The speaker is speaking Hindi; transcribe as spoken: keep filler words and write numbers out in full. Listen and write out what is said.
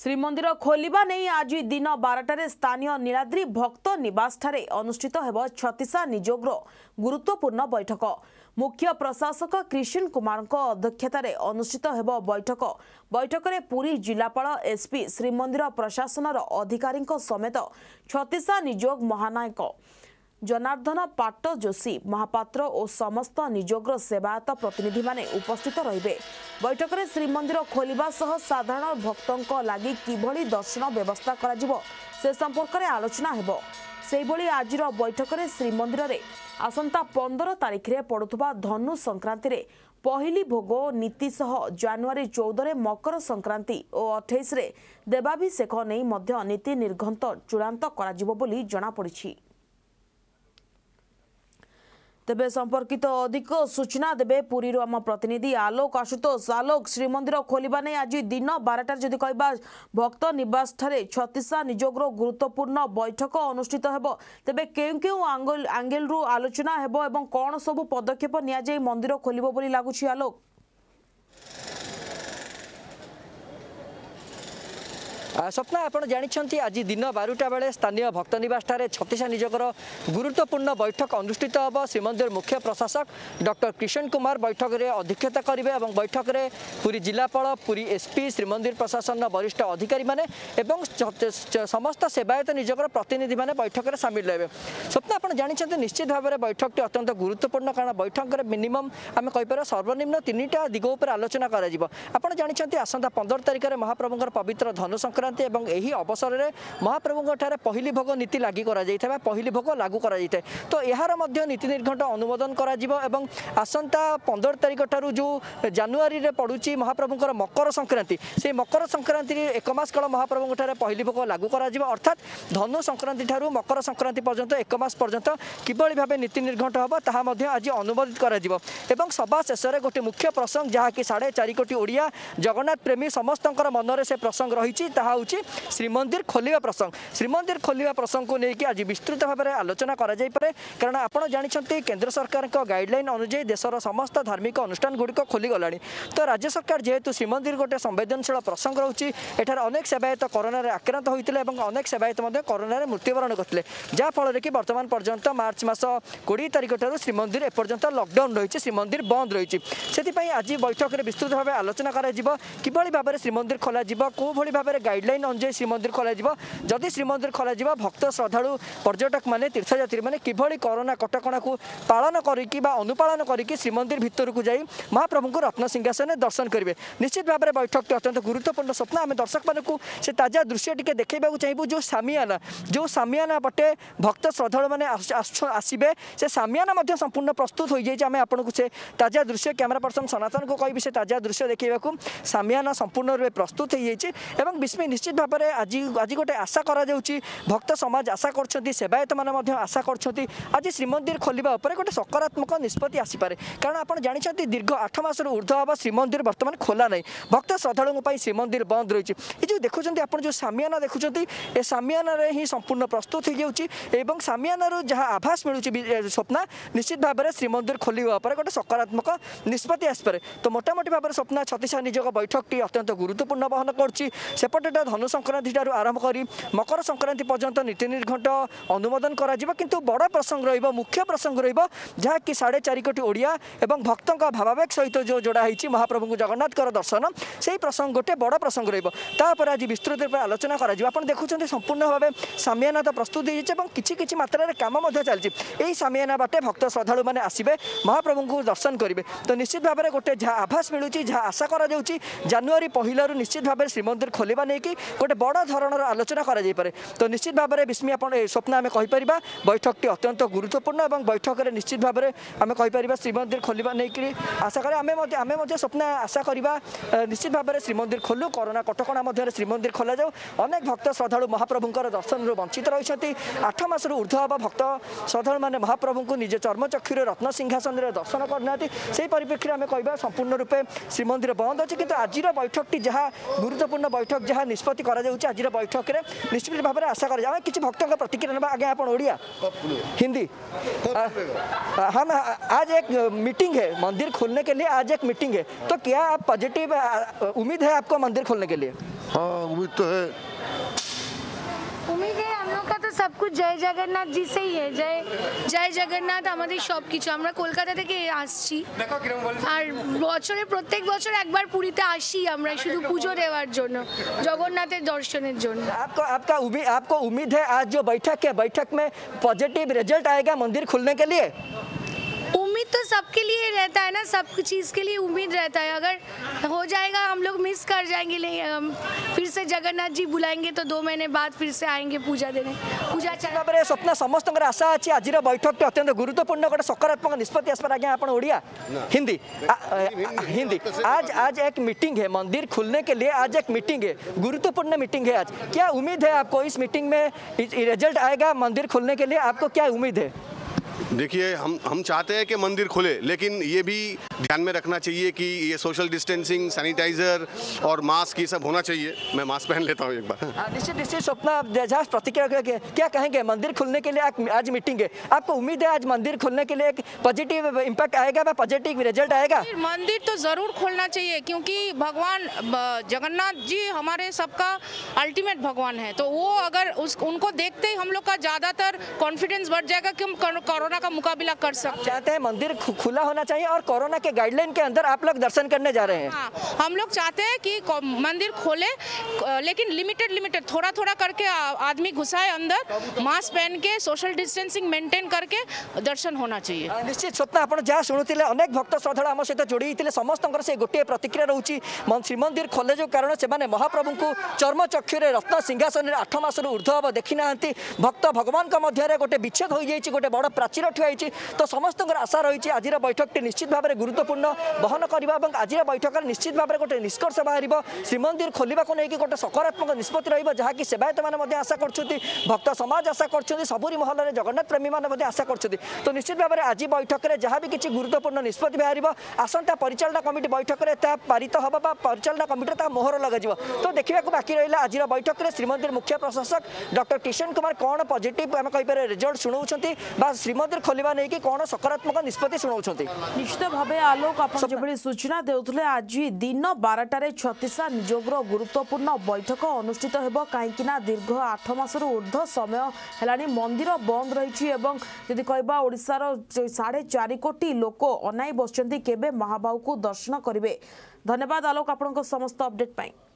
श्रीमंदिर खोलिबा नहीं आज दिन बारटार स्थानीय नीलाद्रि भक्त निवास ठारे अनुष्ठित हेबो छतिशानिଯोग गुरुत्वपूर्ण बैठक। मुख्य प्रशासक क्रीषन कुमार अध्यक्षतार अनुष्ठित हेबो बैठक। बैठक में पुरी जिलापाल एसपी श्रीमंदिर प्रशासन अधिकारी समेत छतिशानिजोग महानायक जनार्दन पाट जोशी महापात्र और समस्त निजोगर सेवायत प्रतिनिधि माने उपस्थित रहिबे। बैठक में श्रीमंदिर खोलिबा सह साधारण भक्तों लागि किभली दर्शन व्यवस्था कराजिबो से संपर्क में आलोचना हेबो। सेइभली आजिर बैठक में श्रीमंदिर रे आसंता पंद्रह तारीख में पड़ुवा धनु संक्रांति रे पहली भोग नीति सह जानुरी चौदह मकर संक्रांति और अठाईस देवाभिषेक नहीं नीति निर्घंत चूड़ांत कर जमापड़ी। तेबे संपर्कित अधिक सूचना देवे पुरी आम प्रतिनिधि आलोक आशुतोष। आलोक, श्रीमंदिर खोलिबा नहीं आज दिन बारटार जदि कहबा भक्त निवास ठारे छतिशानिजोग गुरुत्वपूर्ण बैठक अनुष्ठित हेबो, तेबे केउ केउ आंगल आंगेल रु आलोचना हेबो एवं कोन सब पदक्षेप निया जाय मंदिर खोलिबो बोली लागुछि? आलोक, स्वप्ना आपड़ जानी आज दिन बारूटा बेले स्थानीय भक्त निवास ठारे छतिशानिजोगर गुरुत्वपूर्ण बैठक अनुष्ठित होब। श्रीमंदिर मुख्य प्रशासक डॉक्टर क्रीषन कुमार बैठक में अध्यक्षता करेंगे और बैठक में पुरी जिलापाल पुरी एसपी श्रीमंदिर प्रशासन वरिष्ठ अधिकारी माने एवं समस्त सेवायत निजोगर प्रतिनिधि माने बैठक में सामिल रहे। स्वप्ना आपड़ जानी निश्चित भाव में बैठकटी अत्यंत गुरुत्वपूर्ण, कारण बैठक में मिनिमम आम कहीपर सर्वनिम्न तीन टा दिग उपर आलोचना करा जानी। आसंता पंद्रह तारीख में महाप्रभुंकर पवित्र धनु संक्रांति एवं यही अवसर में महाप्रभुों पहली भोग नीति लागू करा पहली भोग लागू करा तो यार नीति निर्घंट अनुमोदन एवं आसंता पंद्रह तारीख ठारू जो जानुरी में पड़ू महाप्रभुंर मकर संक्रांति से मकर संक्रांति एक मास काल महाप्रभुों पहली भोग लागू करा अर्थात धनु संक्रांति ठारू मकर संक्रांति पर्यंत एक मास पर्यंत किभली भाव नीति निर्घंट होब ताहा मध्य आज अनुमोदित कर सभा शेष में गोटे मुख्य प्रसंग जहाँकि साढ़े चार कोटी ओडिया जगन्नाथ प्रेमी समस्त मनरे से प्रसंग रही श्रीमंदिर खोलिया प्रसंग। श्रीमंदिर खोलिया प्रसंग को लेकिन आज विस्तृत भाव में आलोचना करे, कारण आप जानते केन्द्र सरकार के गाइडलाइन अनुजाई देशर समस्त धार्मिक अनुष्ठान गुड़िक खोलीगला तो राज्य सरकार जेहेतु श्रीमंदिर गोटे संवेदनशील प्रसंग रही एठार अनेक सेवायत कोरोना आक्रांत होते अनेक सेवायत कोरोना मृत्युवरण करते जहाँफल कि बर्तमान पर्यंत मार्च मास बीस तारिख ठार श्रीमंदिर एपर्यंत लकडाउन रही श्रीमंदिर बंद रही से आज बैठक में विस्तृत भाव में आलोचना किभली भाव में श्रीमंदिर खोल को भाव में गाइडलाइन अनुजाई श्रीमंदिर खोल जदि श्रीमंदिर खोल भक्त श्रद्धालु पर्यटक मैंने तीर्थयात्री मैंने किभली कोरोना कटकणा को पालन करी अनुपालन करी श्रीमंदिर भितर को जाई महाप्रभु को रत्न सिंहासन दर्शन करेंगे। निश्चित भाव में बैठक अत्यंत गुरुत्वपूर्ण। स्वप्न आम दर्शक मानक से ताजा दृश्य टी देखा चाहिए जो सामियाना जो सामियाना पटे भक्त श्रद्धालु मैंने आसबे से सामियाना संपूर्ण प्रस्तुत हो जाए। आम आपको से ताजा दृश्य कैमेरा पर्सन सनातन को कह से ताजा दृश्य देखा सामियाना संपूर्ण रूप प्रस्तुत हो विस्मय। निश्चित भाव में आज आज गोटे आशा करा भक्त समाज आशा कर सेवायत मैंने आशा कर आज श्रीमंदिर खोलिबा उपर गोटे सकारात्मक निष्पत्ति आसीपे, कारण आप जानते दीर्घ आठ मास ऊर्ध्व हम श्रीमंदिर बर्तमान खोला नहीं भक्त श्रद्धालु श्रीमंदिर बंद रही जो देखुं आप जो सामियाना देखुं ए सामियाना ही संपूर्ण प्रस्तुत हो जाऊँ सामियानारू जहाँ आभास मिलूँ। स्वप्न निश्चित भाव में श्रीमंदिर खोलिबा उपर गोटे सकारात्मक निष्पत्ति आसपे तो मोटामोटी भाव में स्वप्न छतिशानिजोग बैठकटी अत्यंत गुरुत्वपूर्ण बहन करपटे धनु संक्रांति ठारू आरंभ करी मकर संक्रांति पर्यंत नीति निर्घंट अनुमोदन करा जिबा किंतु बड़ा प्रसंग रहिबा मुख्य प्रसंग रहिबा जहाँकि साढ़े चार कोटी ओडिया एवं भक्तों का भावावेग सहित जो जोड़ा होती महाप्रभु को जगन्नाथ कर दर्शन से प्रसंग गोटे बड़ प्रसंग रहा आज विस्तृत रूप आलोचना कर देखुं संपूर्ण भाव में सामियाना तो प्रस्तुत हो किछि किछि मात्रा काम चलती यही सामियाना बाटे भक्त श्रद्धालु मैंने आसबे महाप्रभु को दर्शन करेंगे तो निश्चित भाव में गोटे जहाँ आभास मिलूँ जहाँ आशा कर जानुरी पहलू निश्चित भाव में श्रीमंदिर खोलिबा नहीं गोटे बड़ धरणर आलोचना करे तो निश्चित भाव में विस्मी आप स्वप्न आम कहीपर बैठकटी अत्यंत गुरुत्वपूर्ण और बैठक में निश्चित भाव में आम कहीपर श्रीमंदिर खोलिबा नहीं आशा करें आम स्वप्न आशा करवा निश्चित भाव में श्रीमंदिर खोलू कोरोना कटकणा मध्य श्रीमंदिर खोल जाऊ अनेक भक्त श्रद्धालु महाप्रभुंर दर्शन वंचित रही आठ मास ऊर्ध्व हम भक्त श्रद्धालु मैंने महाप्रभु को निज चर्मचक्षुर रत्न सिंहासन दर्शन करना से परिप्रेक्षी आम कह संपूर्ण रूपे श्रीमंदिर बंद अच्छे कि आज बैठकटी जहाँ गुरुत्वपूर्ण बैठक जहाँ निष्पत्ति आज बैठक में निश्चित भाव में आशा करें कि भक्त प्रतिक्रिया ना। आगे आप ओडिया हिंदी हम आज एक मीटिंग है मंदिर खोलने के लिए, आज एक मीटिंग है, तो क्या आप पॉजिटिव उम्मीद है आपको मंदिर खोलने के लिए? हाँ उम्मीद तो है, उम्मीद है हम लोग का तो सब कुछ जय जगन्नाथ जी से ही है। जय जय जगन्नाथ हमारे सब किछु আমরা কলকাতা থেকে আসছি আর বছরে প্রত্যেক বছর একবার পুরীতে আসি আমরা শুধু পূজো দেওয়ার জন্য জগন্নাথের দর্শনের জন্য। आपको आपका उम्मीद आपको उम्मीद है आज जो बैठक है बैठक में पॉजिटिव रिजल्ट आएगा मंदिर खुलने के लिए? उम्मीद तो सबके लिए रहता है ना, सब चीज़ के लिए उम्मीद रहता है। अगर हो जाएगा हम लोग मिस कर जाएंगे, लेकिन फिर से जगन्नाथ जी बुलाएंगे तो दो महीने बाद फिर से आएंगे पूजा देने। पूजा भाव स्वप्न समस्त आशा अच्छी आज बैठक अत्यंत गुरुत्वपूर्ण गोटे सकारात्मक निष्पत्ति आसपार। आगे आप ओडिया हिंदी हिंदी आज आज एक मीटिंग है मंदिर खुलने के लिए, आज एक मीटिंग है, गुरुत्वपूर्ण मीटिंग है आज। क्या उम्मीद है आपको इस मीटिंग में रिजल्ट आएगा मंदिर खुलने के लिए? आपको क्या उम्मीद है? देखिए हम हम चाहते हैं कि मंदिर खुले, लेकिन ये भी ध्यान में रखना चाहिए कि ये सोशल डिस्टेंसिंग, सैनिटाइजर और मास्क ये सब होना चाहिए। मैं मास्क पहन लेता हूँ एक बार। निश्चित निश्चित स्वप्ना जहाज प्रतिक्रिया क्या कहेंगे? मंदिर खुलने के लिए आज मीटिंग है, आपको उम्मीद है आज मंदिर खुलने के लिए एक पॉजिटिव इम्पैक्ट आएगा, पॉजिटिव रिजल्ट आएगा? मंदिर तो ज़रूर खोलना चाहिए क्योंकि भगवान जगन्नाथ जी हमारे सबका अल्टीमेट भगवान है, तो वो अगर उनको देखते ही हम लोग का ज़्यादातर कॉन्फिडेंस बढ़ जाएगा कि हम कोरोना का मुकाबला कर सकते। चाहते हैं मंदिर खुला होना चाहिए और कोरोना के गाइडलाइन के अंदर आप लोग दर्शन करने जा रहे हैं। हाँ, हम लोग चाहते हैं कि मंदिर खोले, लेकिन लिमिटेड लिमिटेड थोड़ा थोड़ा करके आदमी घुसाए अंदर, मास्क पहन के सोशल डिस्टेंसिंग मेंटेन करके दर्शन होना चाहिए। निश्चित स्वप्न आप जहाँ शुणुते अनेक भक्त श्रद्धा आम सहित जोड़ी समस्त से गोटे प्रतिक्रिया रही श्रीमंदिर खोले जो कारण से महाप्रभु को चर्म चक्षुर रत्न सिंहासन आठ मस ऊर्धव देखी ना, भक्त भगवान गोटे विच्छेद हो जाए, गोटे बड़ प्राचीर ठियाई। तो समस्त आशा रही आज बैठक टी निश्चित भाव में गुरुत्वपूर्ण बहन करा और आज बैठक निश्चित भाव में गोटे निष्कर्ष बाहर श्रीमंदिर खोलने को लेकिन गोटे सकारात्मक निष्पत्ति रही सेवायत मैंने आशा कर, भक्त समाज आशा कर, सबुरी महल में जगन्नाथ प्रेमी मैंने आशा कर। तो निश्चित भाव में आज बैठक में जहाँ भी किसी गुरुत्वपूर्ण निष्पत्ति बाहर आसंता परिचालना कमिटी बैठक में पारित होगा बा परिचालना कमिटी मोहर लग जाए। तो देखा बाकी रहा आज बैठक में श्रीमंदिर मुख्य प्रशासक डॉक्टर क्रीषन कुमार कौन पॉजिटिव आम कहीपर रिजल्ट शुणाऊँगी श्रीमंदिर खोलवा नहीं कि कौन सकारात्मक निष्पत्ति शुणाऊँगी। निश्चित भाव आलोक आपड़ी सूचना देते आज दिन बारटार छतिशा निजोग गुरुत्वपूर्ण बैठक अनुष्ठित हो, कहीं दीर्घ आठ मसर ऊर्ध्व समय है मंदिर बंद रही जी कहवा ओडार साढ़े चार कोटी लोक अनाई बस महाभाव को दर्शन करेंगे। धन्यवाद आलोक आपण समस्त अपडेट।